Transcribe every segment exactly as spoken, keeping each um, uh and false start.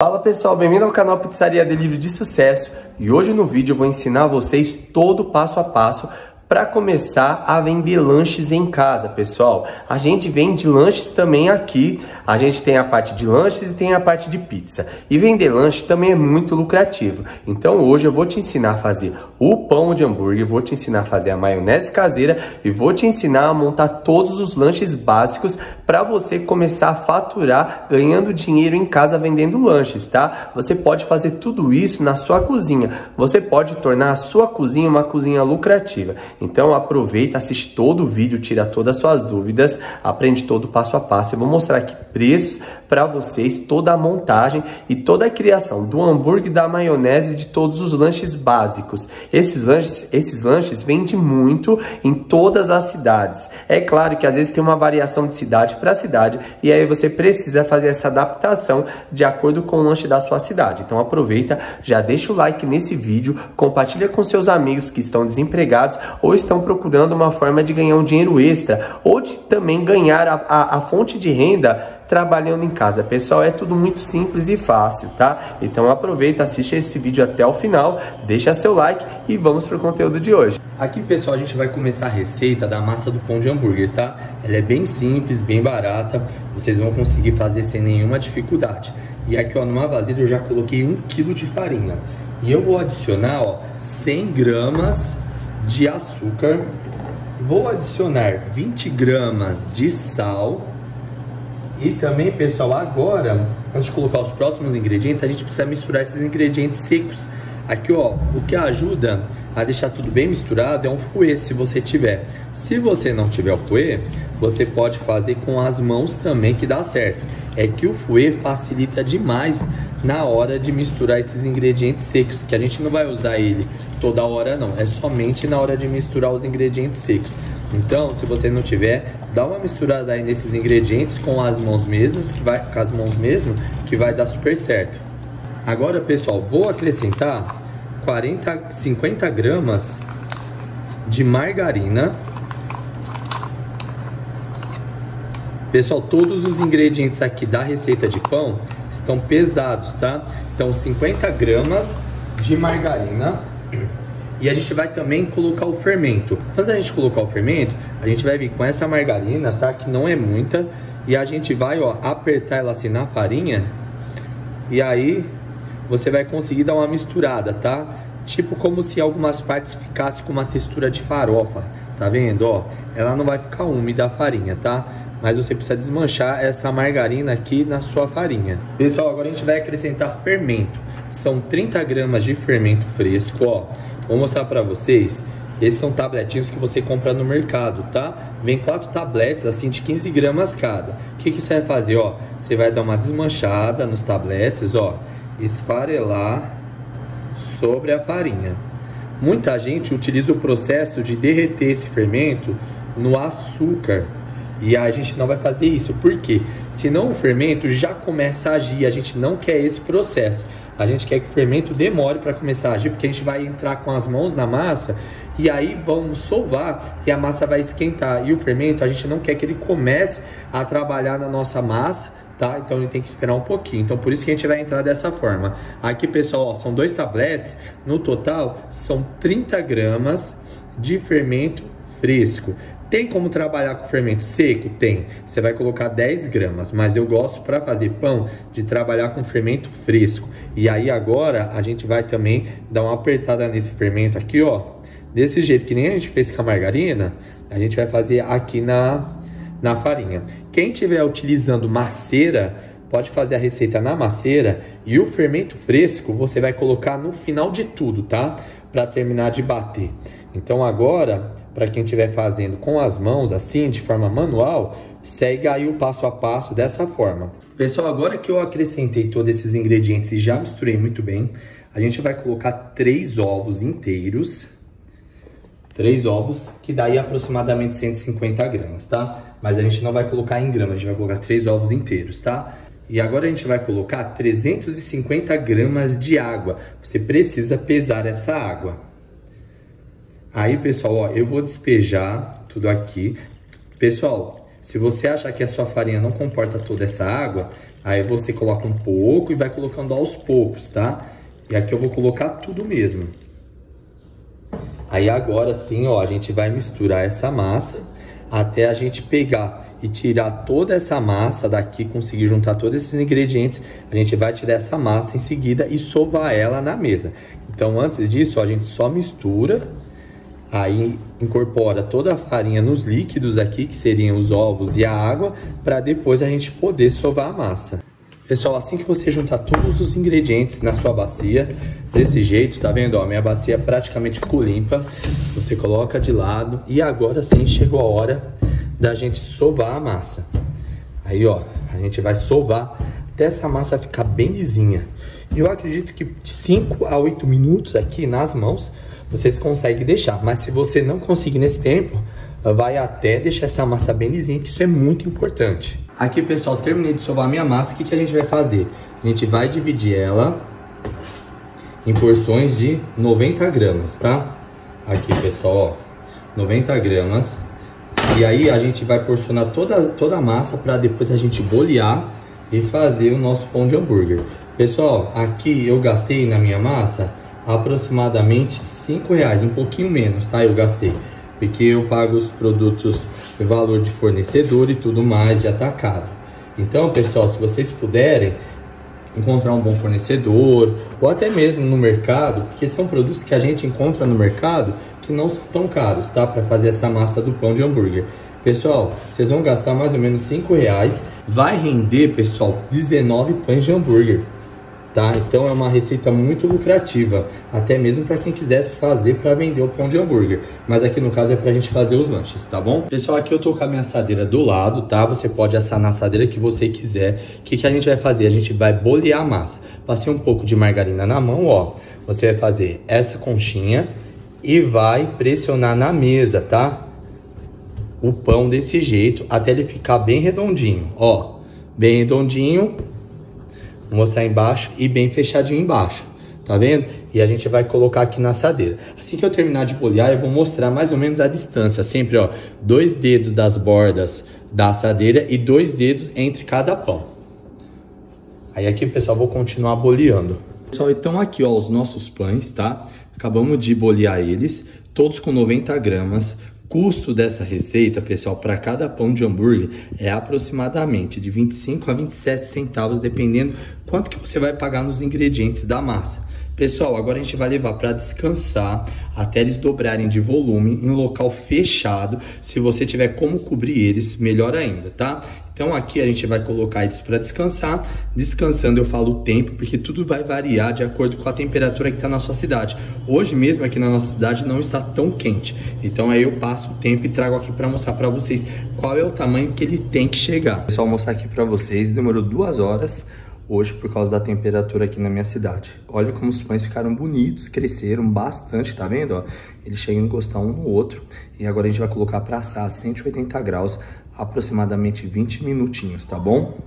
Fala pessoal, bem-vindo ao canal Pizzaria Delivery de Sucesso e hoje no vídeo eu vou ensinar a vocês todo o passo a passo para começar a vender lanches em casa, pessoal. A gente vende lanches também aqui, a gente tem a parte de lanches e tem a parte de pizza. E vender lanche também é muito lucrativo. Então hoje eu vou te ensinar a fazer o pão de hambúrguer, vou te ensinar a fazer a maionese caseira e vou te ensinar a montar todos os lanches básicos para você começar a faturar ganhando dinheiro em casa vendendo lanches, tá? Você pode fazer tudo isso na sua cozinha. Você pode tornar a sua cozinha uma cozinha lucrativa. Então aproveita, assiste todo o vídeo, tira todas as suas dúvidas, aprende todo o passo a passo. Eu vou mostrar aqui preços para vocês, toda a montagem e toda a criação do hambúrguer, da maionese, de todos os lanches básicos. Esses lanches, esses lanches vendem muito em todas as cidades. É claro que às vezes tem uma variação de cidade para cidade e aí você precisa fazer essa adaptação de acordo com o lanche da sua cidade. Então aproveita, já deixa o like nesse vídeo, compartilha com seus amigos que estão desempregados ou estão procurando uma forma de ganhar um dinheiro extra, ou de também ganhar a, a, a fonte de renda trabalhando em casa. Pessoal, é tudo muito simples e fácil, tá? Então aproveita, assiste esse vídeo até o final, deixa seu like e vamos pro conteúdo de hoje. Aqui, pessoal, a gente vai começar a receita da massa do pão de hambúrguer, tá? Ela é bem simples, bem barata, vocês vão conseguir fazer sem nenhuma dificuldade. E aqui, ó, numa vasilha eu já coloquei um quilo de farinha. E eu vou adicionar, ó, cem gramas de açúcar, vou adicionar vinte gramas de sal e também, pessoal, agora, antes de colocar os próximos ingredientes, a gente precisa misturar esses ingredientes secos. Aqui, ó, o que ajuda a deixar tudo bem misturado é um fouet, se você tiver. Se você não tiver o fouet, você pode fazer com as mãos também, que dá certo. É que o fouet facilita demais na hora de misturar esses ingredientes secos, que a gente não vai usar ele toda hora não, é somente na hora de misturar os ingredientes secos. Então, se você não tiver, dá uma misturada aí nesses ingredientes com as mãos mesmas, que vai com as mãos mesmo, que vai dar super certo. Agora, pessoal, vou acrescentar quarenta, cinquenta gramas de margarina. Pessoal, todos os ingredientes aqui da receita de pão estão pesados, tá? Então, cinquenta gramas de margarina. E a gente vai também colocar o fermento. Antes da gente colocar o fermento, a gente vai vir com essa margarina, tá? Que não é muita. E a gente vai, ó, apertar ela assim na farinha. E aí, você vai conseguir dar uma misturada, tá? Tipo como se algumas partes ficassem com uma textura de farofa. Tá vendo, ó? Ela não vai ficar úmida a farinha, tá? Mas você precisa desmanchar essa margarina aqui na sua farinha. Pessoal, agora a gente vai acrescentar fermento. São trinta gramas de fermento fresco, ó. Vou mostrar pra vocês. Esses são tabletinhos que você compra no mercado, tá? Vem quatro tabletes, assim, de quinze gramas cada. O que que você vai fazer, ó? Você vai dar uma desmanchada nos tabletes, ó. Esfarelar sobre a farinha. Muita gente utiliza o processo de derreter esse fermento no açúcar. E a gente não vai fazer isso, porque senão o fermento já começa a agir, a gente não quer esse processo. A gente quer que o fermento demore para começar a agir, porque a gente vai entrar com as mãos na massa e aí vão sovar e a massa vai esquentar. E o fermento, a gente não quer que ele comece a trabalhar na nossa massa, tá? Então ele tem que esperar um pouquinho. Então por isso que a gente vai entrar dessa forma. Aqui, pessoal, ó, são dois tabletes, no total são trinta gramas de fermento fresco. Tem como trabalhar com fermento seco? Tem. Você vai colocar dez gramas, mas eu gosto, para fazer pão, de trabalhar com fermento fresco. E aí agora a gente vai também dar uma apertada nesse fermento aqui, ó. Desse jeito que nem a gente fez com a margarina, a gente vai fazer aqui na, na farinha. Quem estiver utilizando maceira, pode fazer a receita na maceira. E o fermento fresco você vai colocar no final de tudo, tá? Para terminar de bater. Então agora, para quem estiver fazendo com as mãos, assim, de forma manual, segue aí o passo a passo dessa forma. Pessoal, agora que eu acrescentei todos esses ingredientes e já misturei muito bem, a gente vai colocar três ovos inteiros. Três ovos, que daí aproximadamente cento e cinquenta gramas, tá? Mas a gente não vai colocar em gramas, a gente vai colocar três ovos inteiros, tá? E agora a gente vai colocar trezentos e cinquenta gramas de água. Você precisa pesar essa água. Aí, pessoal, ó, eu vou despejar tudo aqui. Pessoal, se você achar que a sua farinha não comporta toda essa água, Aí você coloca um pouco e vai colocando aos poucos, tá? E aqui eu vou colocar tudo mesmo. Aí agora sim, ó, a gente vai misturar essa massa até a gente pegar e tirar toda essa massa daqui, conseguir juntar todos esses ingredientes. A gente vai tirar essa massa em seguida e sovar ela na mesa. Então antes disso, ó, a gente só mistura, aí incorpora toda a farinha nos líquidos aqui, que seriam os ovos e a água, para depois a gente poder sovar a massa. Pessoal, assim que você juntar todos os ingredientes na sua bacia, desse jeito, tá vendo? Ó, minha bacia praticamente ficou limpa. Você coloca de lado e agora sim chegou a hora da gente sovar a massa. Aí, ó, a gente vai sovar até essa massa ficar bem lisinha. E eu acredito que de cinco a oito minutos aqui nas mãos vocês conseguem deixar. Mas se você não conseguir nesse tempo, vai até deixar essa massa bem lisinha, que isso é muito importante. Aqui, pessoal, terminei de sovar a minha massa. O que, que a gente vai fazer? A gente vai dividir ela em porções de noventa gramas, tá? Aqui, pessoal, ó, noventa gramas. E aí a gente vai porcionar toda, toda a massa para depois a gente bolear e fazer o nosso pão de hambúrguer. Pessoal, aqui eu gastei na minha massa aproximadamente cinco reais, um pouquinho menos, tá? Eu gastei. Porque eu pago os produtos de valor de fornecedor e tudo mais de atacado. Então, pessoal, se vocês puderem encontrar um bom fornecedor ou até mesmo no mercado, porque são produtos que a gente encontra no mercado que não são tão caros, tá? Para fazer essa massa do pão de hambúrguer. Pessoal, vocês vão gastar mais ou menos cinco reais. Vai render, pessoal, dezenove pães de hambúrguer. Tá? Então é uma receita muito lucrativa, até mesmo para quem quisesse fazer para vender o pão de hambúrguer. Mas aqui no caso é para a gente fazer os lanches, tá bom? Pessoal, aqui eu tô com a minha assadeira do lado, tá? Você pode assar na assadeira que você quiser. O que, que a gente vai fazer? A gente vai bolear a massa. Passei um pouco de margarina na mão, ó. Você vai fazer essa conchinha e vai pressionar na mesa, tá? O pão desse jeito, até ele ficar bem redondinho, ó. Bem redondinho. Vou mostrar embaixo e bem fechadinho embaixo, tá vendo? E a gente vai colocar aqui na assadeira. Assim que eu terminar de bolear, eu vou mostrar mais ou menos a distância. Sempre, ó, dois dedos das bordas da assadeira e dois dedos entre cada pão. Aí aqui, pessoal, vou continuar boleando. Pessoal, então aqui, ó, os nossos pães, tá? Acabamos de bolear eles, todos com noventa gramas. Custo dessa receita, pessoal, para cada pão de hambúrguer é aproximadamente de vinte e cinco a vinte e sete centavos, dependendo quanto que você vai pagar nos ingredientes da massa. Pessoal, agora a gente vai levar para descansar até eles dobrarem de volume em um local fechado. Se você tiver como cobrir eles, melhor ainda, tá? Então aqui a gente vai colocar eles para descansar. Descansando eu falo o tempo, porque tudo vai variar de acordo com a temperatura que está na sua cidade. Hoje mesmo aqui na nossa cidade não está tão quente. Então aí eu passo o tempo e trago aqui para mostrar para vocês qual é o tamanho que ele tem que chegar. Pessoal, mostrar aqui para vocês, demorou duas horas hoje por causa da temperatura aqui na minha cidade. Olha como os pães ficaram bonitos, cresceram bastante, tá vendo? Ó, eles chegam a encostar um no outro. E agora a gente vai colocar para assar a cento e oitenta graus, aproximadamente vinte minutinhos, tá bom?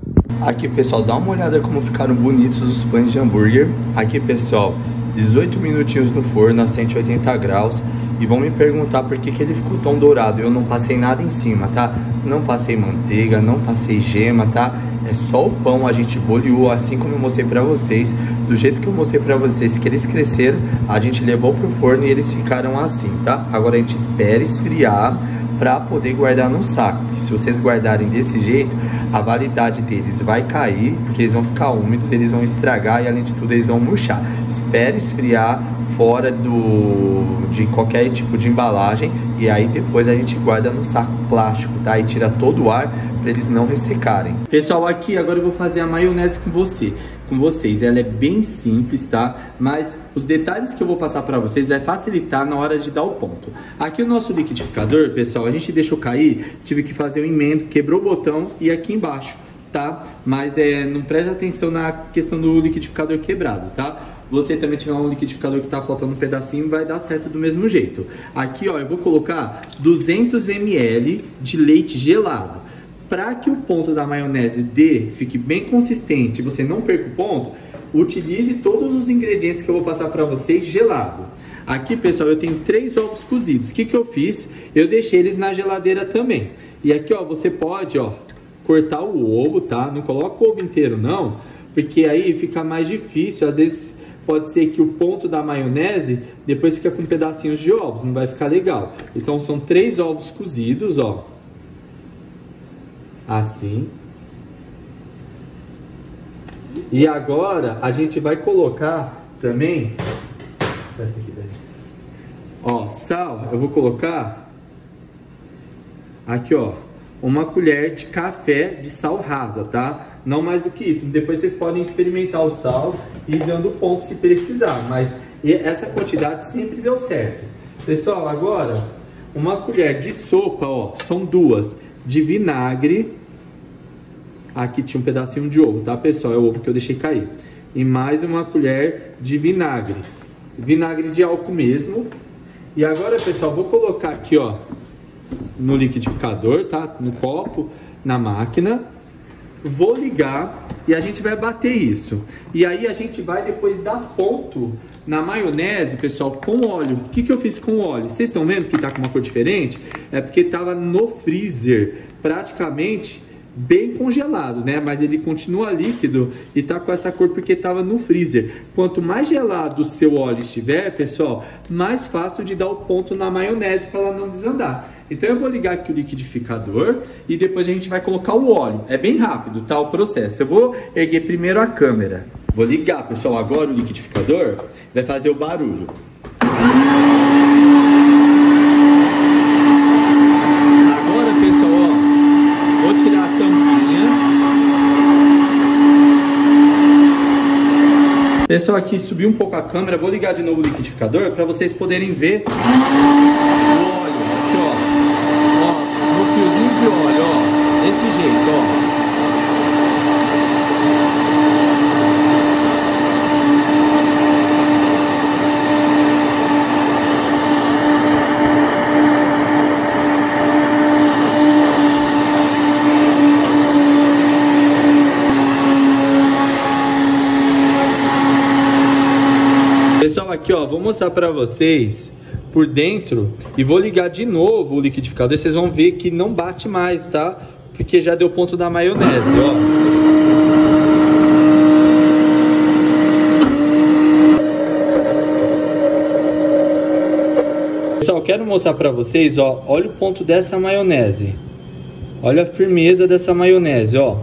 Aqui, pessoal, dá uma olhada como ficaram bonitos os pães de hambúrguer. Aqui, pessoal, dezoito minutinhos no forno a cento e oitenta graus. E vão me perguntar por que que ele ficou tão dourado. Eu não passei nada em cima, tá? Não passei manteiga, não passei gema, tá? É só o pão, a gente boleou, assim como eu mostrei pra vocês. Do jeito que eu mostrei pra vocês que eles cresceram, a gente levou pro forno e eles ficaram assim, tá? Agora a gente espera esfriar pra poder guardar no saco. Porque se vocês guardarem desse jeito, a validade deles vai cair, porque eles vão ficar úmidos, eles vão estragar e, além de tudo, eles vão murchar. Espera esfriar fora do, de qualquer tipo de embalagem, e aí depois a gente guarda no saco plástico, tá? E tira todo o ar para eles não ressecarem. Pessoal, aqui agora eu vou fazer a maionese com você, com vocês. Ela é bem simples, tá? Mas os detalhes que eu vou passar para vocês vai facilitar na hora de dar o ponto. Aqui o nosso liquidificador, pessoal, a gente deixou cair, tive que fazer um emendo, quebrou o botão e aqui embaixo, tá? Mas é, não preste atenção na questão do liquidificador quebrado, tá? Você também tiver um liquidificador que tá faltando um pedacinho, vai dar certo do mesmo jeito. Aqui, ó, eu vou colocar duzentos mililitros de leite gelado. Para que o ponto da maionese dê, fique bem consistente, você não perca o ponto, utilize todos os ingredientes que eu vou passar para vocês gelado. Aqui, pessoal, eu tenho três ovos cozidos. O que que eu fiz? Eu deixei eles na geladeira também. E aqui, ó, você pode, ó, cortar o ovo, tá? Não coloca o ovo inteiro não, porque aí fica mais difícil. Às vezes pode ser que o ponto da maionese depois fica com pedacinhos de ovos, não vai ficar legal. Então são três ovos cozidos, ó, assim. E agora a gente vai colocar também essa aqui, daí. Ó, sal, eu vou colocar aqui, ó, uma colher de café de sal rasa, tá? Não mais do que isso. Depois vocês podem experimentar o sal e ir dando ponto se precisar, mas essa quantidade sempre deu certo. Pessoal, agora uma colher de sopa, ó, são duas, de vinagre. Aqui tinha um pedacinho de ovo, tá, pessoal? É o ovo que eu deixei cair. E mais uma colher de vinagre. Vinagre de álcool mesmo. E agora, pessoal, vou colocar aqui, ó, no liquidificador, tá? No copo, na máquina. Vou ligar e a gente vai bater isso. E aí a gente vai depois dar ponto na maionese, pessoal, com óleo. O que que eu fiz com óleo? Vocês estão vendo que tá com uma cor diferente? É porque tava no freezer, praticamente bem congelado, né? Mas ele continua líquido e tá com essa cor porque tava no freezer. Quanto mais gelado o seu óleo estiver, pessoal, mais fácil de dar o ponto na maionese para ela não desandar. Então eu vou ligar aqui o liquidificador e depois a gente vai colocar o óleo. É bem rápido, tá, o processo. Eu vou erguer primeiro a câmera. Vou ligar, pessoal, agora o liquidificador vai fazer o barulho. Pessoal, aqui subiu um pouco a câmera, vou ligar de novo o liquidificador para vocês poderem ver o óleo, aqui, ó, ó, no fiozinho de óleo, ó, desse jeito, aqui, ó, vou mostrar para vocês por dentro e vou ligar de novo o liquidificador. Vocês vão ver que não bate mais, tá? Porque já deu ponto da maionese, ó. Pessoal, quero mostrar para vocês, ó, olha o ponto dessa maionese. Olha a firmeza dessa maionese, ó.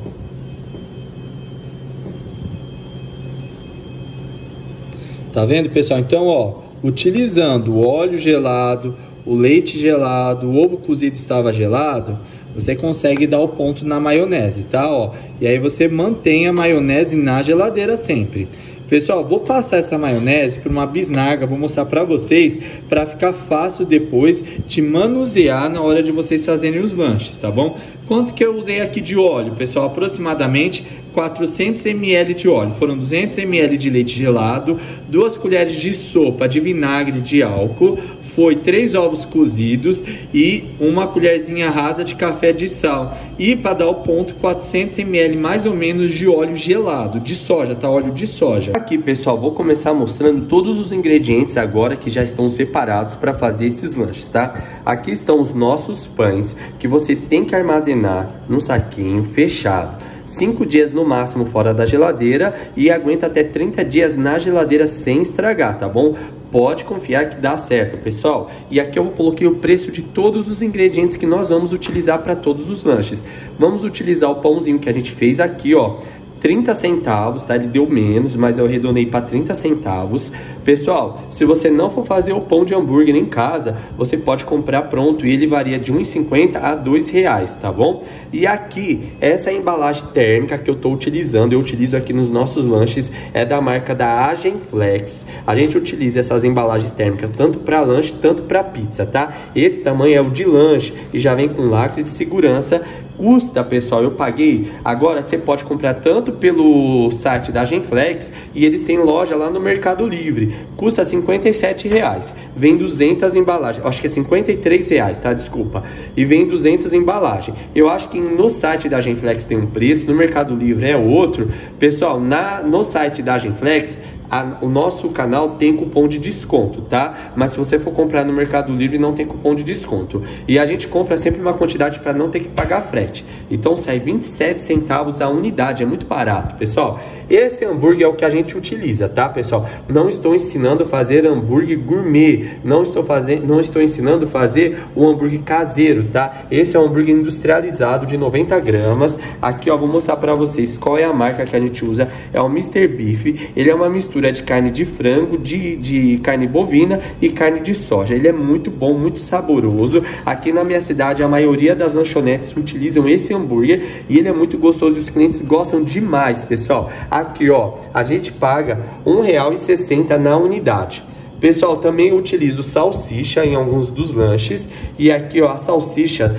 Tá vendo, pessoal? Então, ó, utilizando o óleo gelado, o leite gelado, o ovo cozido estava gelado, você consegue dar o ponto na maionese, tá, ó? E aí você mantém a maionese na geladeira sempre. Pessoal, vou passar essa maionese por uma bisnaga, vou mostrar pra vocês, pra ficar fácil depois de manusear na hora de vocês fazerem os lanches, tá bom? Quanto que eu usei aqui de óleo, pessoal? Aproximadamente quatrocentos mililitros de óleo, foram duzentos mililitros de leite gelado, duas colheres de sopa de vinagre de álcool, foi três ovos cozidos e uma colherzinha rasa de café de sal. E para dar o ponto, quatrocentos mililitros mais ou menos de óleo gelado, de soja, tá? Óleo de soja. Aqui, pessoal, vou começar mostrando todos os ingredientes agora que já estão separados para fazer esses lanches, tá? Aqui estão os nossos pães que você tem que armazenar num saquinho fechado. cinco dias no máximo fora da geladeira e aguenta até trinta dias na geladeira sem estragar, tá bom? Pode confiar que dá certo, pessoal. E aqui eu coloquei o preço de todos os ingredientes que nós vamos utilizar para todos os lanches. Vamos utilizar o pãozinho que a gente fez aqui, ó, trinta centavos, tá? Ele deu menos, mas eu arredondei para trinta centavos. Pessoal, se você não for fazer o pão de hambúrguer em casa, você pode comprar pronto e ele varia de um real e cinquenta centavos a dois reais, tá bom? E aqui, essa embalagem térmica que eu tô utilizando, eu utilizo aqui nos nossos lanches, é da marca da Agenflex. A gente utiliza essas embalagens térmicas tanto para lanche, tanto para pizza, tá? Esse tamanho é o de lanche e já vem com lacre de segurança. Custa, pessoal, eu paguei. Agora você pode comprar tanto pelo site da Genflex e eles têm loja lá no Mercado Livre. Custa cinquenta e sete reais. Vem duzentas embalagens. Acho que é cinquenta e três reais, tá? Desculpa. E vem duzentas embalagens. Eu acho que no site da Genflex tem um preço, no Mercado Livre é outro. Pessoal, na, no site da Genflex A, o nosso canal tem cupom de desconto, tá? Mas se você for comprar no Mercado Livre, não tem cupom de desconto. E a gente compra sempre uma quantidade para não ter que pagar frete. Então sai vinte e sete centavos a unidade, é muito barato, pessoal. Esse hambúrguer é o que a gente utiliza, tá, pessoal? Não estou ensinando a fazer hambúrguer gourmet, não estou, faze... não estou ensinando a fazer o hambúrguer caseiro, tá? Esse é um hambúrguer industrializado de noventa gramas. Aqui, ó, vou mostrar para vocês qual é a marca que a gente usa. É o mister Beef, ele é uma mistura de carne de frango, de, de carne bovina e carne de soja. Ele é muito bom, muito saboroso. Aqui na minha cidade, a maioria das lanchonetes utilizam esse hambúrguer e ele é muito gostoso e os clientes gostam demais, pessoal. Aqui, ó, a gente paga um real e sessenta na unidade. Pessoal, também utilizo salsicha em alguns dos lanches. E aqui, ó, a salsicha,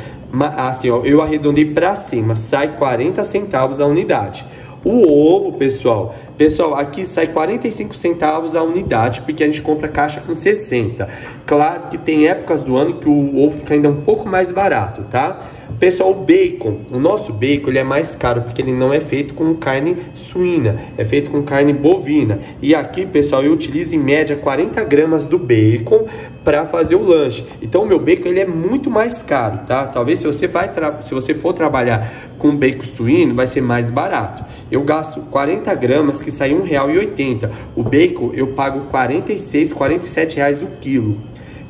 assim, ó, eu arredondei pra cima, sai quarenta centavos a unidade. O ovo, pessoal, pessoal, aqui sai quarenta e cinco centavos a unidade, porque a gente compra caixa com sessenta. Claro que tem épocas do ano que o ovo fica ainda um pouco mais barato, tá? Pessoal, o bacon, o nosso bacon, ele é mais caro, porque ele não é feito com carne suína, é feito com carne bovina. E aqui, pessoal, eu utilizo em média quarenta gramas do bacon para fazer o lanche. Então, o meu bacon, ele é muito mais caro, tá? Talvez se você, vai tra... se você for trabalhar com bacon suíno, vai ser mais barato. Eu gasto quarenta gramas, que sai um real e oitenta. O bacon, eu pago quarenta e seis, quarenta e sete reais o quilo.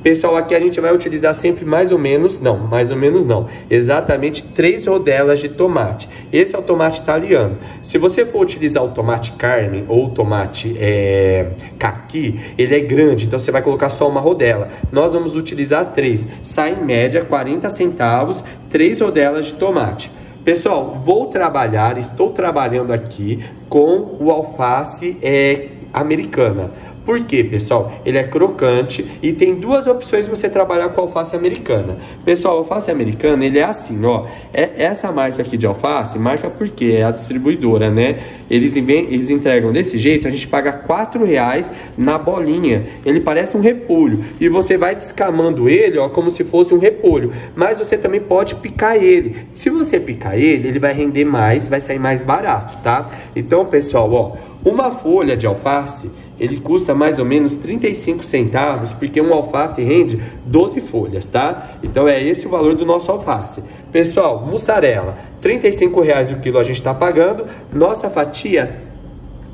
Pessoal, aqui a gente vai utilizar sempre mais ou menos, não, mais ou menos não, exatamente três rodelas de tomate. Esse é o tomate italiano. Se você for utilizar o tomate carne ou o tomate é, caqui, ele é grande, então você vai colocar só uma rodela. Nós vamos utilizar três, sai em média quarenta centavos, três rodelas de tomate. Pessoal, vou trabalhar, estou trabalhando aqui com o alface é, americana. Por quê, pessoal? Ele é crocante e tem duas opções você trabalhar com alface americana. Pessoal, alface americana, ele é assim, ó. É essa marca aqui de alface, marca porque é a distribuidora, né? Eles, vem, eles entregam desse jeito, a gente paga quatro reais na bolinha. Ele parece um repolho. E você vai descamando ele, ó, como se fosse um repolho. Mas você também pode picar ele. Se você picar ele, ele vai render mais, vai sair mais barato, tá? Então, pessoal, ó. Uma folha de alface, ele custa mais ou menos trinta e cinco centavos, porque um alface rende doze folhas, tá? Então é esse o valor do nosso alface. Pessoal, mussarela, trinta e cinco reais o quilo a gente tá pagando. Nossa fatia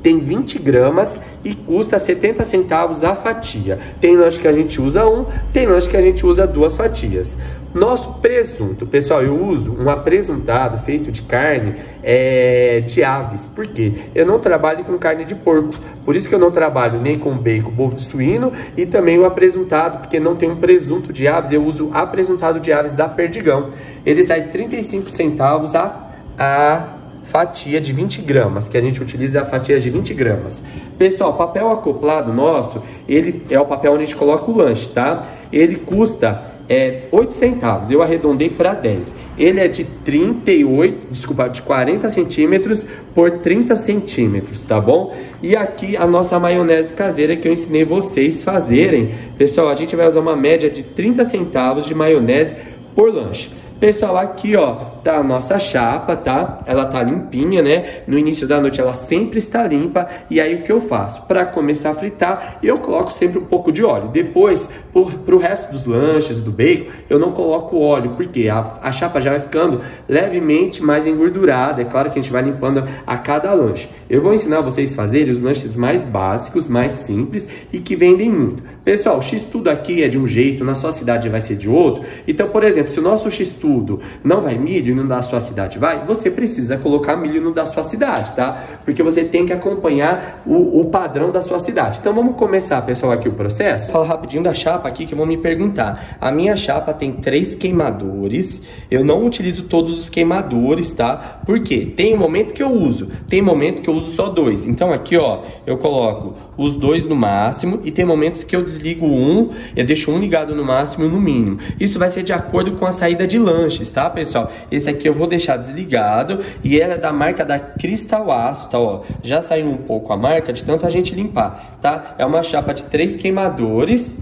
tem vinte gramas e custa setenta centavos a fatia. Tem lanche que a gente usa um, tem lanche que a gente usa duas fatias. Nosso presunto, pessoal, eu uso um apresuntado feito de carne é, de aves. Por quê? Eu não trabalho com carne de porco. Por isso que eu não trabalho nem com bacon suíno e também o apresuntado, porque não tem um presunto de aves. Eu uso apresuntado de aves da Perdigão. Ele sai trinta e cinco centavos a, a fatia de vinte gramas, que a gente utiliza a fatia de vinte gramas. Pessoal, papel acoplado nosso, ele é o papel onde a gente coloca o lanche, tá? Ele custa é oito centavos, eu arredondei para dez. Ele é de trinta e oito, desculpa, de quarenta centímetros por trinta centímetros, tá bom? E aqui a nossa maionese caseira que eu ensinei vocês fazerem. Pessoal, a gente vai usar uma média de trinta centavos de maionese por lanche. Pessoal, aqui, ó, tá a nossa chapa, tá? Ela tá limpinha, né? No início da noite ela sempre está limpa. E aí o que eu faço? Para começar a fritar, eu coloco sempre um pouco de óleo. Depois, por, pro resto dos lanches, do bacon, eu não coloco óleo, porque a, a chapa já vai ficando levemente mais engordurada. É claro que a gente vai limpando a cada lanche. Eu vou ensinar vocês a fazerem os lanches mais básicos, mais simples e que vendem muito. Pessoal, o x-tudo aqui é de um jeito, na sua cidade vai ser de outro. Então, por exemplo, se o nosso x-tudo tudo. Não vai milho e não da sua cidade vai, você precisa colocar milho no da sua cidade, tá? Porque você tem que acompanhar o, o padrão da sua cidade. Então vamos começar, pessoal, aqui o processo. Vou falar rapidinho da chapa aqui que vão me perguntar. A minha chapa tem três queimadores. Eu não utilizo todos os queimadores, tá? Porque tem um momento que eu uso, tem momento que eu uso só dois. Então aqui, ó, eu coloco os dois no máximo e tem momentos que eu desligo um, eu deixo um ligado no máximo e no mínimo. Isso vai ser de acordo com a saída de lã. Lanches, tá, pessoal? Esse aqui eu vou deixar desligado e ela é da marca da Cristal Aço, tá, ó. Já saiu um pouco a marca de tanta gente limpar, tá? É uma chapa de três queimadores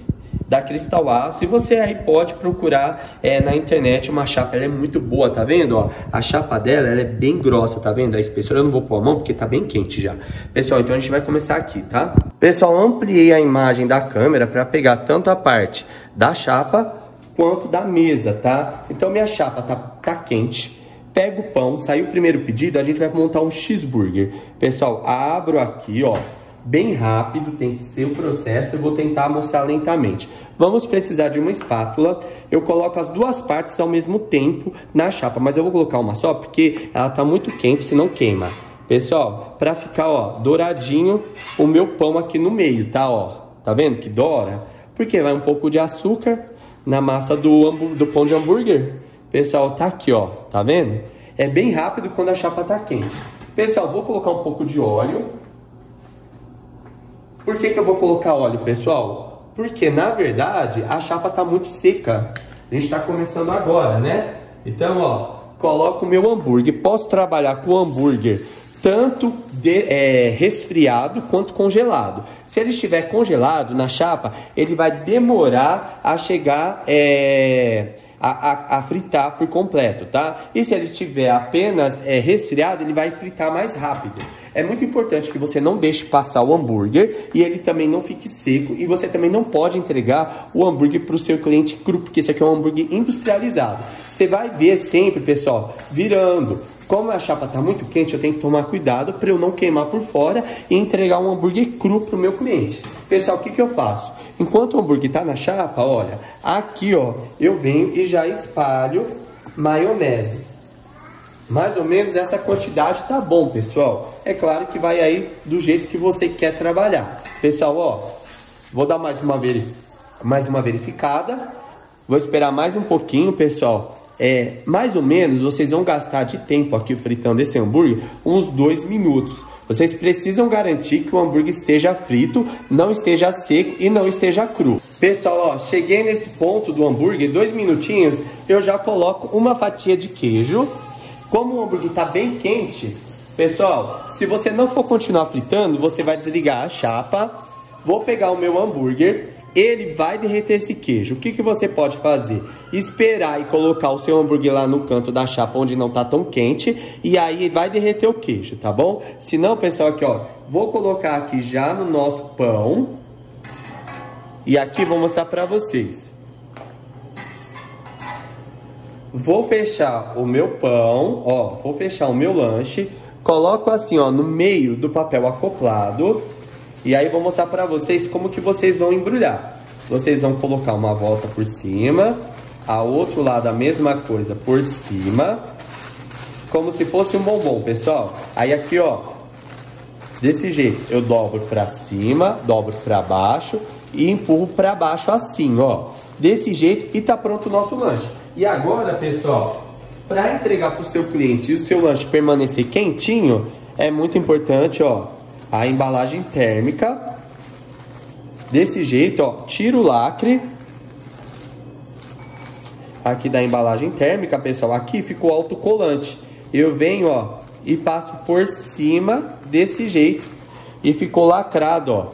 da Cristal Aço. E você aí pode procurar é, na internet uma chapa. Ela é muito boa, tá vendo? Ó, a chapa dela ela é bem grossa, tá vendo? A espessura eu não vou pôr a mão porque tá bem quente já. Pessoal, então a gente vai começar aqui, tá? Pessoal, ampliei a imagem da câmera para pegar tanto a parte da chapa quanto da mesa, tá? Então minha chapa tá, tá quente. Pego o pão, saiu o primeiro pedido, a gente vai montar um cheeseburger. Pessoal, abro aqui, ó, bem rápido, tem que ser o processo, eu vou tentar mostrar lentamente. Vamos precisar de uma espátula, eu coloco as duas partes ao mesmo tempo na chapa, mas eu vou colocar uma só porque ela tá muito quente, senão queima. Pessoal, pra ficar, ó, douradinho o meu pão aqui no meio, tá, ó? Tá vendo que doura? Porque vai um pouco de açúcar na massa do, do pão de hambúrguer. Pessoal, tá aqui, ó, tá vendo? É bem rápido quando a chapa tá quente. Pessoal, vou colocar um pouco de óleo. Por que que eu vou colocar óleo, pessoal? Porque, na verdade, a chapa tá muito seca. A gente tá começando agora, né? Então, ó, coloco o meu hambúrguer. Posso trabalhar com o hambúrguer tanto de, é, resfriado quanto congelado. Se ele estiver congelado na chapa, ele vai demorar a chegar... É... A, a, a fritar por completo, tá? E se ele tiver apenas é, resfriado, ele vai fritar mais rápido. É muito importante que você não deixe passar o hambúrguer e ele também não fique seco. E você também não pode entregar o hambúrguer para o seu cliente cru, porque esse aqui é um hambúrguer industrializado. Você vai ver sempre, pessoal, virando. Como a chapa tá muito quente, eu tenho que tomar cuidado para eu não queimar por fora e entregar um hambúrguer cru pro meu cliente. Pessoal, o que que eu faço? Enquanto o hambúrguer tá na chapa, olha, aqui, ó, eu venho e já espalho maionese. Mais ou menos essa quantidade tá bom, pessoal. É claro que vai aí do jeito que você quer trabalhar. Pessoal, ó, vou dar mais uma, veri... mais uma verificada. Vou esperar mais um pouquinho, pessoal. É, mais ou menos vocês vão gastar de tempo aqui fritando esse hambúrguer uns dois minutos. Vocês precisam garantir que o hambúrguer esteja frito, não esteja seco e não esteja cru. Pessoal, ó, cheguei nesse ponto do hambúrguer, dois minutinhos, eu já coloco uma fatia de queijo. Como o hambúrguer está bem quente, pessoal, se você não for continuar fritando, você vai desligar a chapa. Vou pegar o meu hambúrguer. Ele vai derreter esse queijo. O que que você pode fazer? Esperar e colocar o seu hambúrguer lá no canto da chapa onde não tá tão quente. E aí vai derreter o queijo, tá bom? Se não, pessoal, aqui, ó. Vou colocar aqui já no nosso pão. E aqui vou mostrar pra vocês. Vou fechar o meu pão, ó. Vou fechar o meu lanche. Coloco assim, ó, no meio do papel acoplado. E aí vou mostrar pra vocês como que vocês vão embrulhar. Vocês vão colocar uma volta por cima, a outro lado a mesma coisa por cima, como se fosse um bombom, pessoal. Aí aqui, ó, desse jeito, eu dobro pra cima, dobro pra baixo e empurro pra baixo assim, ó. Desse jeito e tá pronto o nosso lanche. E agora, pessoal, pra entregar pro seu cliente e o seu lanche permanecer quentinho, é muito importante, ó, a embalagem térmica. Desse jeito, ó, tira o lacre aqui da embalagem térmica, pessoal. Aqui ficou autocolante. Eu venho, ó, e passo por cima desse jeito e ficou lacrado, ó.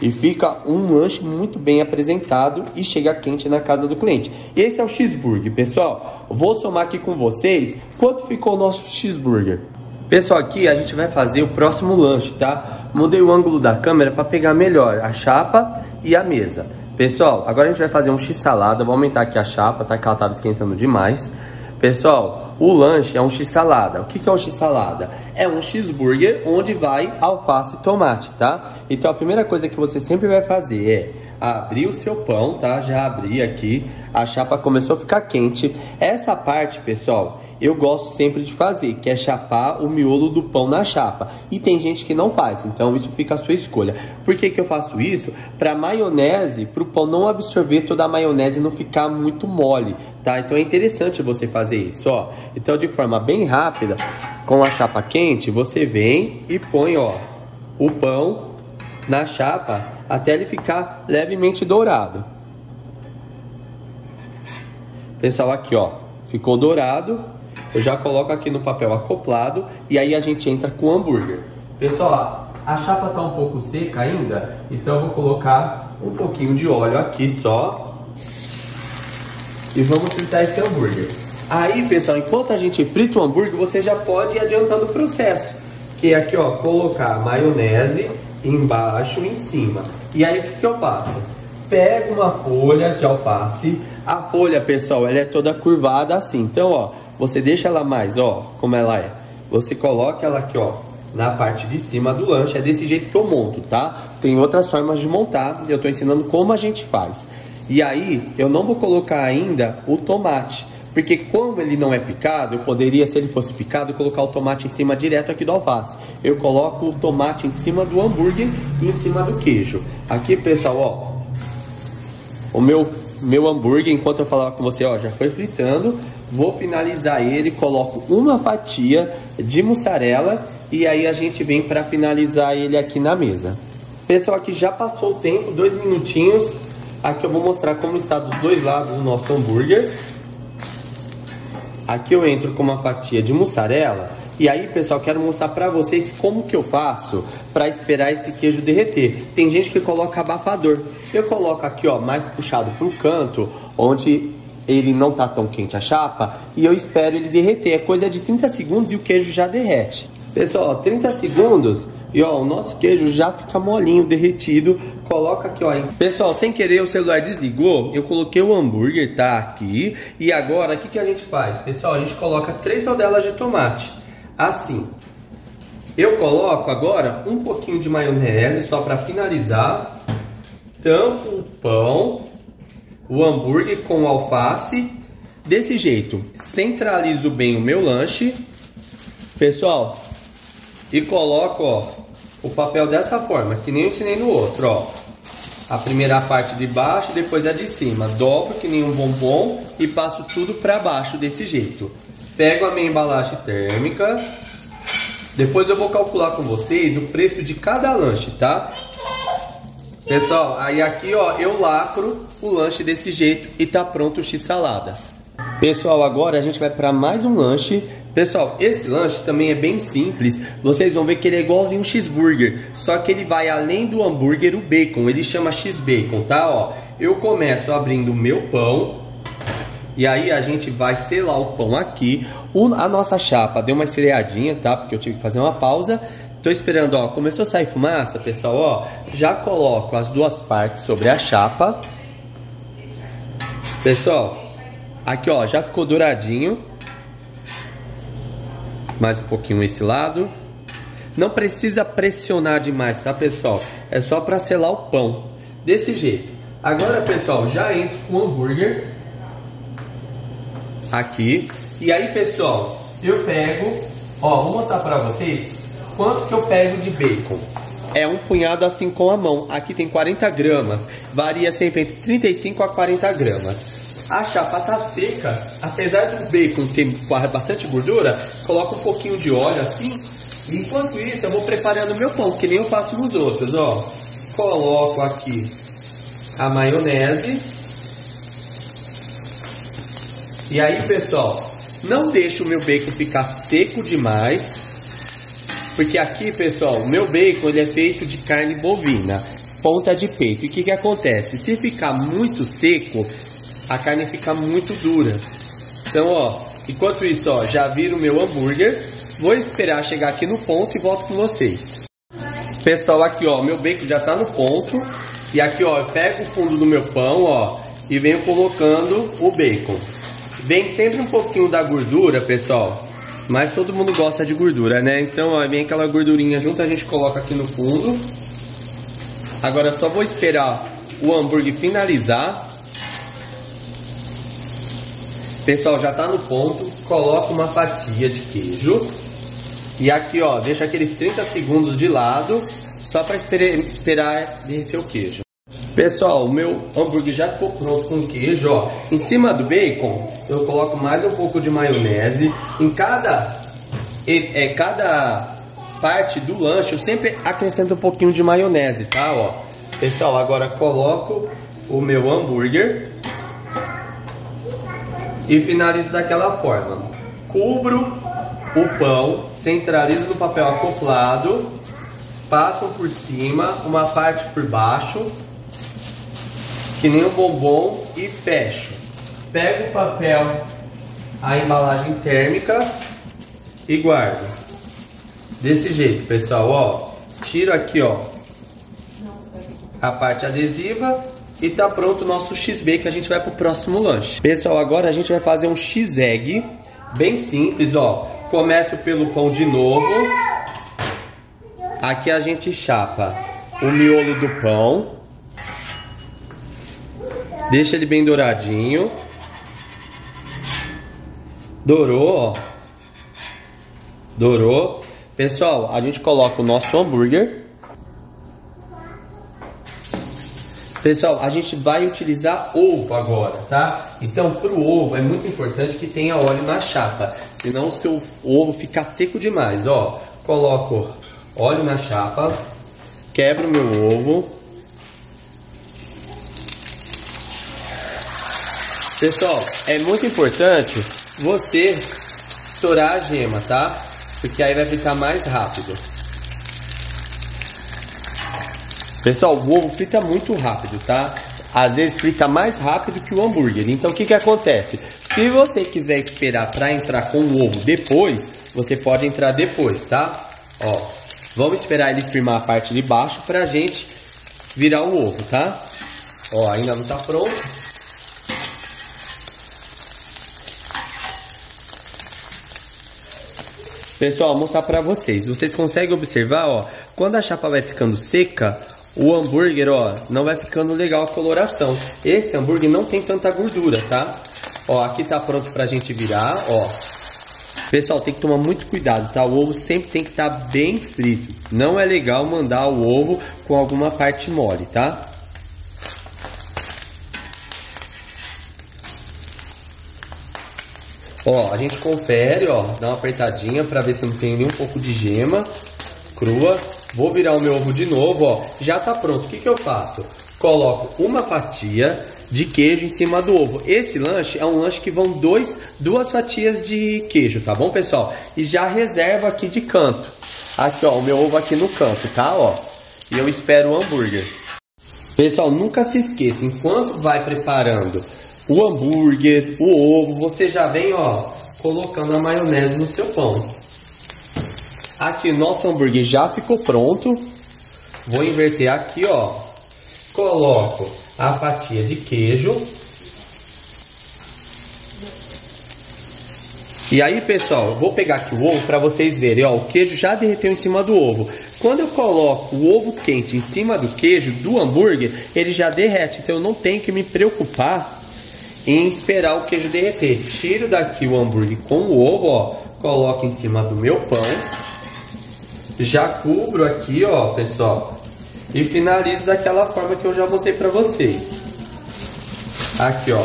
E fica um lanche muito bem apresentado e chega quente na casa do cliente. Esse é o cheeseburger, pessoal. Vou somar aqui com vocês quanto ficou o nosso cheeseburger. Pessoal, aqui a gente vai fazer o próximo lanche, tá? Mudei o ângulo da câmera para pegar melhor a chapa e a mesa. Pessoal, agora a gente vai fazer um x-salada. Vou aumentar aqui a chapa, tá? Que ela tava esquentando demais. Pessoal, o lanche é um x-salada. O que que é um x-salada? É um cheeseburger onde vai alface e tomate, tá? Então a primeira coisa que você sempre vai fazer é... abrir o seu pão, tá? Já abri aqui. A chapa começou a ficar quente. Essa parte, pessoal, eu gosto sempre de fazer, que é chapar o miolo do pão na chapa. E tem gente que não faz, então isso fica a sua escolha. Por que que eu faço isso? Pra maionese, pro pão não absorver toda a maionese e não ficar muito mole, tá? Então é interessante você fazer isso, ó. Então, de forma bem rápida, com a chapa quente, você vem e põe, ó, o pão na chapa até ele ficar levemente dourado. Pessoal, aqui, ó, ficou dourado. Eu já coloco aqui no papel acoplado e aí a gente entra com o hambúrguer. Pessoal, a chapa tá um pouco seca ainda, então eu vou colocar um pouquinho de óleo aqui só. E vamos fritar esse hambúrguer. Aí, pessoal, enquanto a gente frita o hambúrguer, você já pode ir adiantando o processo. Que é aqui, ó, colocar a maionese embaixo e em cima. E aí, o que que eu faço? Pego uma folha de alface. A folha, pessoal, ela é toda curvada assim. Então, ó, você deixa ela mais, ó, como ela é. Você coloca ela aqui, ó, na parte de cima do lanche. É desse jeito que eu monto, tá? Tem outras formas de montar. Eu tô ensinando como a gente faz. E aí, eu não vou colocar ainda o tomate. Porque como ele não é picado, eu poderia, se ele fosse picado, colocar o tomate em cima direto aqui do alface. Eu coloco o tomate em cima do hambúrguer e em cima do queijo. Aqui, pessoal, ó, o meu... Meu hambúrguer, enquanto eu falava com você, ó, já foi fritando. Vou finalizar ele, coloco uma fatia de mussarela e aí a gente vem para finalizar ele aqui na mesa. Pessoal, aqui já passou o tempo, dois minutinhos. Aqui eu vou mostrar como está dos dois lados o nosso hambúrguer. Aqui eu entro com uma fatia de mussarela. E aí, pessoal, quero mostrar pra vocês como que eu faço pra esperar esse queijo derreter. Tem gente que coloca abafador. Eu coloco aqui, ó, mais puxado pro canto, onde ele não tá tão quente a chapa, e eu espero ele derreter. É coisa de trinta segundos e o queijo já derrete. Pessoal, ó, trinta segundos e, ó, o nosso queijo já fica molinho, derretido. Coloca aqui, ó. Hein? Pessoal, sem querer o celular desligou, eu coloquei o hambúrguer, tá aqui. E agora, o que que a gente faz? Pessoal, a gente coloca três rodelas de tomate. Assim, eu coloco agora um pouquinho de maionese só para finalizar, tampo o pão, o hambúrguer com alface, desse jeito, centralizo bem o meu lanche, pessoal, e coloco, ó, o papel dessa forma, que nem eu ensinei no outro, ó, a primeira parte de baixo, depois a de cima, dobro que nem um bombom e passo tudo para baixo desse jeito. Pego a minha embalagem térmica. Depois eu vou calcular com vocês o preço de cada lanche, tá? Pessoal, aí aqui, ó, eu lacro o lanche desse jeito e tá pronto o x-salada. Pessoal, agora a gente vai para mais um lanche. Pessoal, esse lanche também é bem simples. Vocês vão ver que ele é igualzinho um cheeseburger. Só que ele vai além do hambúrguer, o bacon. Ele chama x-bacon, tá? Ó, eu começo abrindo o meu pão. E aí a gente vai selar o pão aqui. O, a nossa chapa deu uma esfriadinha, tá? Porque eu tive que fazer uma pausa. Tô esperando, ó. Começou a sair fumaça, pessoal, ó. Já coloco as duas partes sobre a chapa. Pessoal, aqui, ó. Já ficou douradinho. Mais um pouquinho esse lado. Não precisa pressionar demais, tá, pessoal? É só pra selar o pão. Desse jeito. Agora, pessoal, já entro com o hambúrguer aqui. E aí, pessoal, eu pego, ó, vou mostrar pra vocês quanto que eu pego de bacon. É um punhado assim com a mão. Aqui tem quarenta gramas. Varia sempre entre trinta e cinco a quarenta gramas. A chapa tá seca. Apesar do bacon ter bastante gordura, coloca um pouquinho de óleo assim. Enquanto isso, eu vou preparando meu pão, que nem eu faço nos outros, ó. Coloco aqui a maionese. E aí, pessoal, não deixa o meu bacon ficar seco demais, porque aqui, pessoal, o meu bacon ele é feito de carne bovina, ponta de peito. E o que que acontece? Se ficar muito seco, a carne fica muito dura. Então, ó, enquanto isso, ó, já viro o meu hambúrguer, vou esperar chegar aqui no ponto e volto com vocês. Pessoal, aqui, ó, meu bacon já tá no ponto. E aqui, ó, eu pego o fundo do meu pão, ó, e venho colocando o bacon. Vem sempre um pouquinho da gordura, pessoal, mas todo mundo gosta de gordura, né? Então, ó, vem aquela gordurinha junto, a gente coloca aqui no fundo. Agora só vou esperar o hambúrguer finalizar. Pessoal, já tá no ponto, coloca uma fatia de queijo. E aqui, ó, deixa aqueles trinta segundos de lado, só pra esperar, esperar derreter o queijo. Pessoal, o meu hambúrguer já ficou pronto com queijo, ó. Em cima do bacon, eu coloco mais um pouco de maionese. Em cada, é, cada parte do lanche, eu sempre acrescento um pouquinho de maionese, tá, ó. Pessoal, agora coloco o meu hambúrguer e finalizo daquela forma. Cubro o pão, centralizo no papel acoplado, passo por cima, uma parte por baixo. que nem o bombom, e fecho. Pego o papel, a embalagem térmica e guardo. Desse jeito, pessoal, ó. Tiro aqui, ó, a parte adesiva e tá pronto o nosso X B, que a gente vai pro próximo lanche. Pessoal, agora a gente vai fazer um X-Egg bem simples, ó. Começo pelo pão de novo. Aqui a gente chapa o miolo do pão. Deixa ele bem douradinho. Dourou, ó. Dourou. Pessoal, a gente coloca o nosso hambúrguer. Pessoal, a gente vai utilizar ovo agora, tá? Então, pro ovo é muito importante que tenha óleo na chapa. Senão o seu ovo fica seco demais, ó. Coloco óleo na chapa. Quebro o meu ovo. Pessoal, é muito importante você estourar a gema, tá? Porque aí vai ficar mais rápido. Pessoal, o ovo frita muito rápido, tá? Às vezes frita mais rápido que o hambúrguer. Então, o que que acontece? Se você quiser esperar para entrar com o ovo depois, você pode entrar depois, tá? Ó, vamos esperar ele firmar a parte de baixo pra gente virar o ovo, tá? Ó, ainda não tá pronto. Pessoal, vou mostrar pra vocês. Vocês conseguem observar, ó, quando a chapa vai ficando seca, o hambúrguer, ó, não vai ficando legal a coloração. Esse hambúrguer não tem tanta gordura, tá? Ó, aqui tá pronto pra gente virar, ó. Pessoal, tem que tomar muito cuidado, tá? O ovo sempre tem que estar bem frito. Não é legal mandar o ovo com alguma parte mole, tá? Ó, a gente confere, ó, dá uma apertadinha pra ver se não tem nem um pouco de gema crua. Vou virar o meu ovo de novo, ó. Já tá pronto. O que que eu faço? Coloco uma fatia de queijo em cima do ovo. Esse lanche é um lanche que vão dois, duas fatias de queijo, tá bom, pessoal? E já reserva aqui de canto. Aqui, ó, o meu ovo aqui no canto, tá, ó. E eu espero o hambúrguer. Pessoal, nunca se esqueça, enquanto vai preparando o hambúrguer, o ovo, você já vem, ó, colocando a maionese no seu pão. Aqui, nosso hambúrguer já ficou pronto. Vou inverter aqui, ó. Coloco a fatia de queijo. E aí, pessoal, eu vou pegar aqui o ovo para vocês verem, ó. O queijo já derreteu em cima do ovo. Quando eu coloco o ovo quente em cima do queijo, do hambúrguer, ele já derrete. Então, eu não tenho que me preocupar em esperar o queijo derreter. Tiro daqui o hambúrguer com o ovo, ó. Coloco em cima do meu pão. Já cubro aqui, ó, pessoal, e finalizo daquela forma que eu já mostrei pra vocês. Aqui, ó.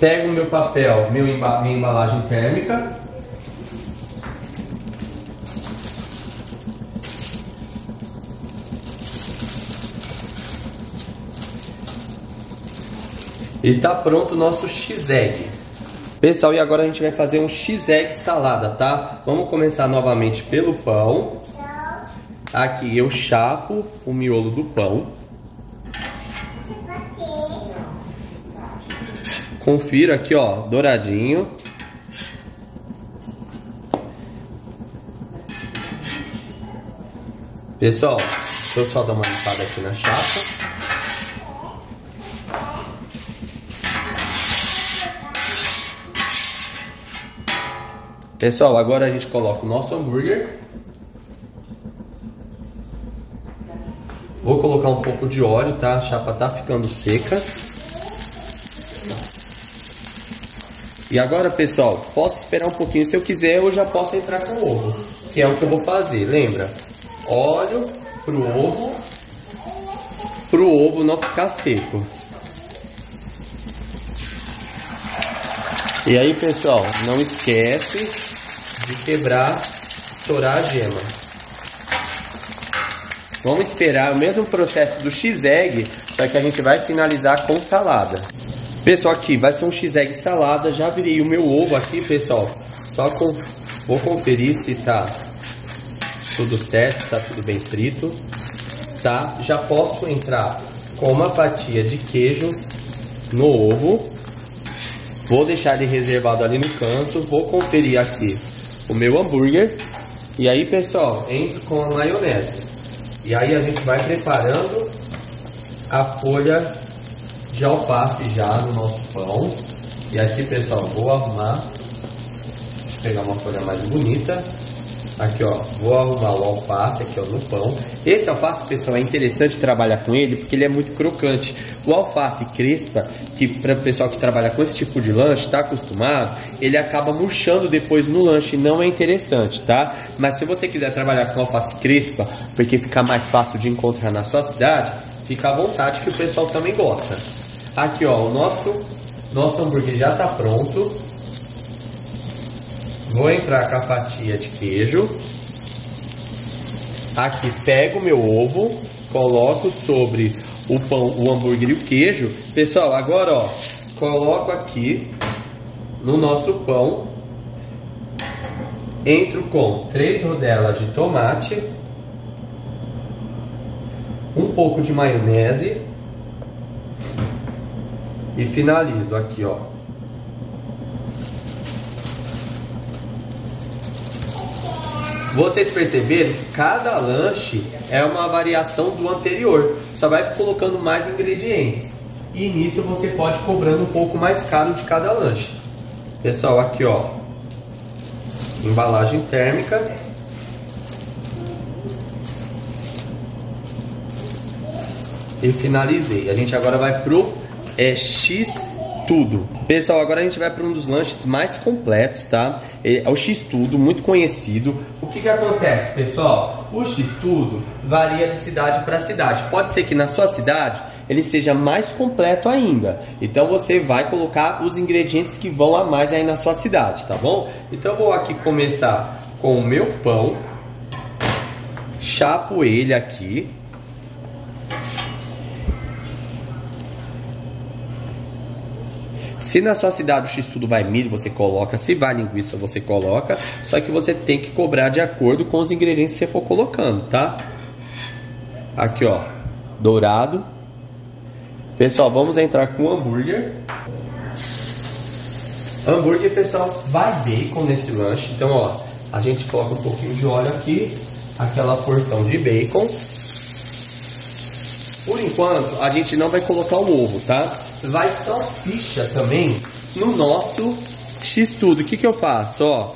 Pego meu papel, meu emba- minha embalagem térmica. E tá pronto o nosso X-Egg. Pessoal, e agora a gente vai fazer um X-Egg salada, tá? Vamos começar novamente pelo pão. Aqui eu chapo o miolo do pão. Confiro aqui, ó, douradinho. Pessoal, deixa eu só dar uma limpada aqui na chapa. Pessoal, agora a gente coloca o nosso hambúrguer. Vou colocar um pouco de óleo, tá? A chapa tá ficando seca. E agora, pessoal, posso esperar um pouquinho. Se eu quiser, eu já posso entrar com o ovo, que é o que eu vou fazer, lembra? Óleo pro ovo, pro ovo não ficar seco. E aí, pessoal, não esquece de quebrar, estourar a gema. Vamos esperar o mesmo processo do X-Egg, só que a gente vai finalizar com salada. Pessoal, aqui vai ser um X-Egg salada. Já virei o meu ovo aqui, pessoal, só com Vou conferir se tá tudo certo, tá tudo bem frito, tá? Já posso entrar com uma fatia de queijo no ovo. Vou deixar ele reservado ali no canto. Vou conferir aqui o meu hambúrguer. E aí, pessoal, entro com a maionese. E aí a gente vai preparando a folha de alface já no nosso pão. E aqui, pessoal, vou arrumar. Deixa eu pegar uma folha mais bonita. Aqui, ó, vou arrumar o alface aqui, ó, no pão. Esse alface, pessoal, é interessante trabalhar com ele porque ele é muito crocante. O alface crespa, que para o pessoal que trabalha com esse tipo de lanche, tá acostumado, ele acaba murchando depois no lanche, não é interessante, tá? Mas se você quiser trabalhar com alface crespa, porque fica mais fácil de encontrar na sua cidade, fica à vontade que o pessoal também gosta. Aqui, ó, o nosso, nosso hambúrguer já tá pronto. Vou entrar com a fatia de queijo. Aqui pego o meu ovo, coloco sobre o pão, o hambúrguer e o queijo. Pessoal, agora, ó, coloco aqui no nosso pão. Entro com três rodelas de tomate, um pouco de maionese e finalizo aqui, ó. Vocês perceberam que cada lanche é uma variação do anterior. Só vai colocando mais ingredientes. E nisso você pode cobrando um pouco mais caro de cada lanche. Pessoal, aqui ó, embalagem térmica. E finalizei. A gente agora vai pro é, X Tudo. Pessoal, agora a gente vai para um dos lanches mais completos, tá? É o X-Tudo, muito conhecido. O que que acontece, pessoal? O X-Tudo varia de cidade para cidade. Pode ser que na sua cidade ele seja mais completo ainda. Então você vai colocar os ingredientes que vão a mais aí na sua cidade, tá bom? Então eu vou aqui começar com o meu pão. Chapo ele aqui. Se na sua cidade o X-Tudo vai milho, você coloca. Se vai linguiça, você coloca. Só que você tem que cobrar de acordo com os ingredientes que você for colocando, tá? Aqui, ó. Dourado. Pessoal, vamos entrar com o hambúrguer. Hambúrguer, pessoal, vai bacon nesse lanche. Então, ó, a gente coloca um pouquinho de óleo aqui. Aquela porção de bacon. Por enquanto, a gente não vai colocar o ovo, tá? Vai salsicha também no nosso X-Tudo. O que que eu faço? Ó,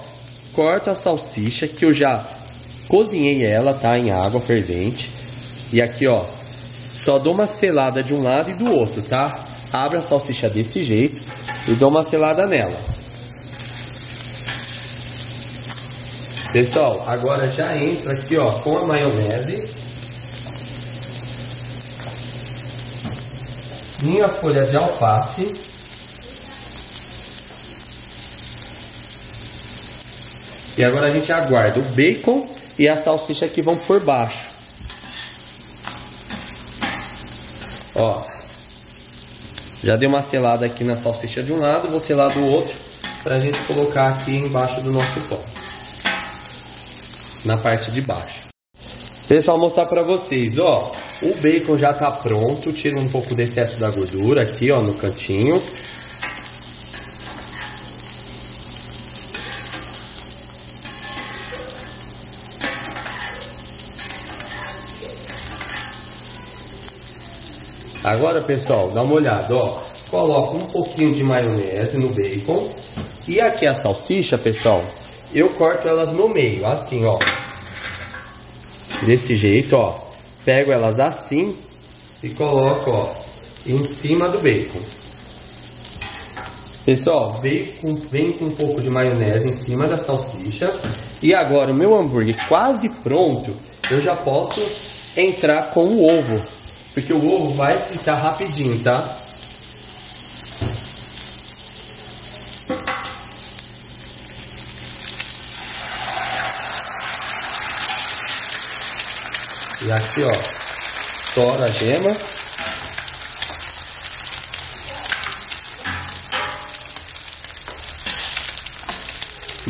corto a salsicha, que eu já cozinhei ela, tá? Em água fervente. E aqui, ó, só dou uma selada de um lado e do outro, tá? Abro a salsicha desse jeito e dou uma selada nela. Pessoal, agora já entro aqui, ó, com a maionese. Minha folha de alface. E agora a gente aguarda o bacon e a salsicha que vão por baixo. Ó, já dei uma selada aqui na salsicha de um lado, vou selar do outro pra gente colocar aqui embaixo do nosso pão, na parte de baixo. Pessoal, vou mostrar pra vocês, ó. O bacon já tá pronto, tira um pouco do excesso da gordura aqui, ó, no cantinho. Agora, pessoal, dá uma olhada, ó. Coloco um pouquinho de maionese no bacon. E aqui a salsicha, pessoal, eu corto elas no meio, assim, ó. Desse jeito, ó. Pego elas assim e coloco, ó, em cima do bacon. Pessoal, bacon vem com um pouco de maionese em cima da salsicha. E agora o meu hambúrguer quase pronto, eu já posso entrar com o ovo. Porque o ovo vai fritar rapidinho, tá? E aqui, ó, estoura a gema.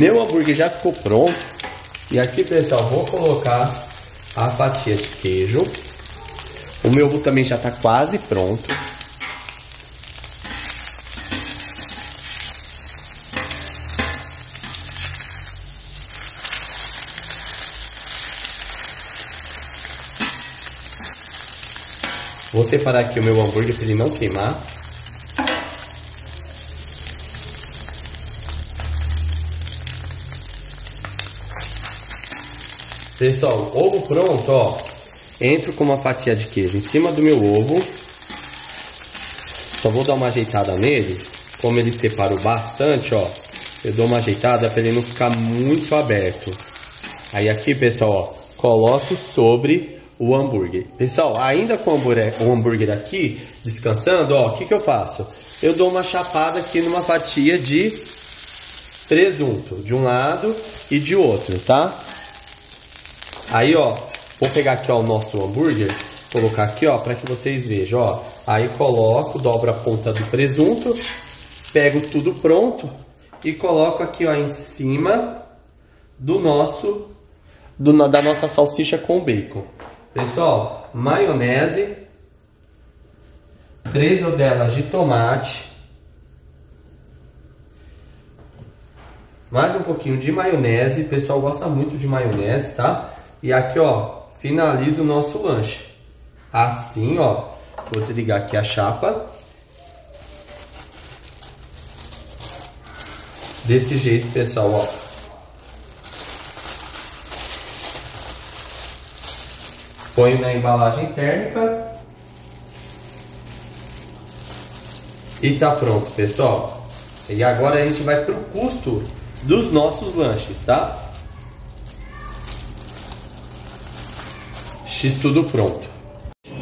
Meu hambúrguer já ficou pronto. E aqui, pessoal, vou colocar a fatia de queijo. O meu ovo também já tá quase pronto. Vou separar aqui o meu hambúrguer para ele não queimar. Pessoal, ovo pronto, ó. Entro com uma fatia de queijo em cima do meu ovo. Só vou dar uma ajeitada nele. Como ele separou bastante, ó, eu dou uma ajeitada para ele não ficar muito aberto. Aí aqui, pessoal, ó, coloco sobre o hambúrguer. Pessoal, ainda com o hambúrguer, o hambúrguer aqui, descansando, ó, o que que eu faço? Eu dou uma chapada aqui numa fatia de presunto. De um lado e de outro, tá? Aí, ó, vou pegar aqui, ó, o nosso hambúrguer, colocar aqui, ó, para que vocês vejam, ó. Aí coloco, dobro a ponta do presunto, pego tudo pronto e coloco aqui, ó, em cima do nosso, do, da nossa salsicha com bacon. Pessoal, maionese, três rodelas de tomate, mais um pouquinho de maionese. O pessoal gosta muito de maionese, tá? E aqui, ó, finaliza o nosso lanche. Assim, ó, vou desligar aqui a chapa. Desse jeito, pessoal, ó. Põe na embalagem térmica. E tá pronto, pessoal. E agora a gente vai pro custo dos nossos lanches, tá? Tudo pronto.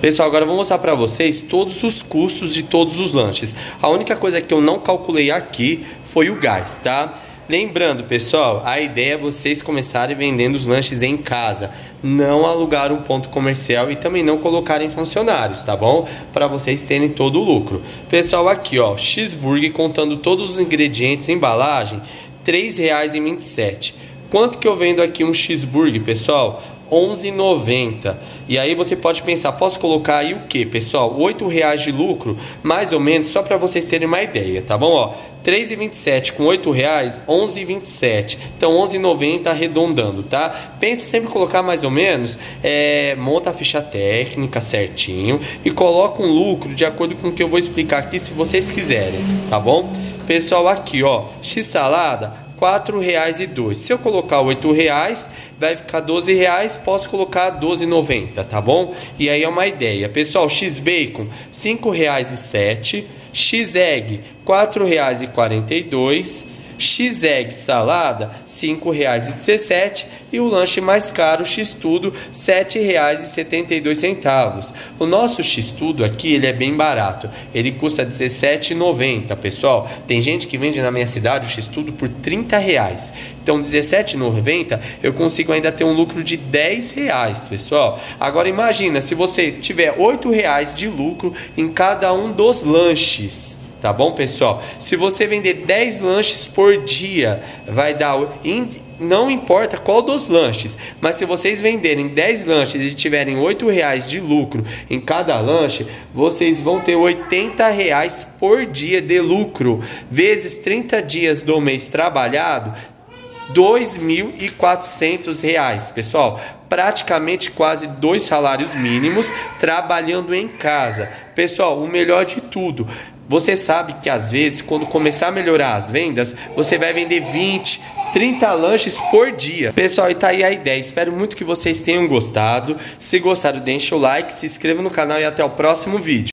Pessoal, agora eu vou mostrar para vocês todos os custos de todos os lanches. A única coisa que eu não calculei aqui foi o gás, tá? Lembrando, pessoal, a ideia é vocês começarem vendendo os lanches em casa, não alugar um ponto comercial e também não colocarem funcionários, tá bom? Para vocês terem todo o lucro. Pessoal, aqui, ó, cheeseburger contando todos os ingredientes, embalagem, três reais e vinte e sete centavos. Quanto que eu vendo aqui um cheeseburger, pessoal? onze reais e noventa centavos. E aí você pode pensar, posso colocar aí o que, pessoal? oito reais de lucro, mais ou menos, só para vocês terem uma ideia, tá bom? Ó, três reais e vinte e sete centavos com oito reais, onze reais e vinte e sete centavos. Então, onze reais e noventa centavos arredondando, tá? Pensa sempre em colocar mais ou menos, é, monta a ficha técnica certinho e coloca um lucro de acordo com o que eu vou explicar aqui, se vocês quiserem, tá bom? Pessoal, aqui, ó, x-salada, quatro reais e dois centavos. Se eu colocar oito reais, vai ficar doze reais. Posso colocar doze reais e noventa centavos, tá bom? E aí é uma ideia. Pessoal, x-bacon, cinco reais e sete centavos. X-egg, quatro reais e quarenta e dois centavos. X-egg salada, cinco reais e dezessete centavos. E o lanche mais caro, x-tudo, sete reais e setenta e dois centavos. O nosso x-tudo aqui, ele é bem barato. Ele custa dezessete reais e noventa centavos, pessoal. Tem gente que vende na minha cidade o x-tudo por trinta reais. Então, dezessete reais e noventa centavos, eu consigo ainda ter um lucro de dez reais, pessoal. Agora, imagina, se você tiver oito reais de lucro em cada um dos lanches. Tá bom, pessoal? Se você vender dez lanches por dia, vai dar... Não importa qual dos lanches, mas se vocês venderem dez lanches e tiverem oito reais de lucro em cada lanche, vocês vão ter oitenta reais por dia de lucro. Vezes trinta dias do mês trabalhado, dois mil e quatrocentos reais, pessoal. Praticamente quase dois salários mínimos trabalhando em casa. Pessoal, o melhor de tudo... Você sabe que às vezes, quando começar a melhorar as vendas, você vai vender vinte, trinta lanches por dia. Pessoal, e tá aí a ideia. Espero muito que vocês tenham gostado. Se gostaram, deixa o like, se inscreva no canal e até o próximo vídeo.